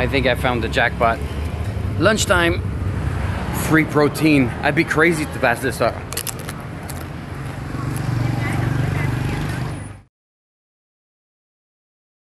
I think I found the jackpot. Lunchtime, free protein. I'd be crazy to pass this up.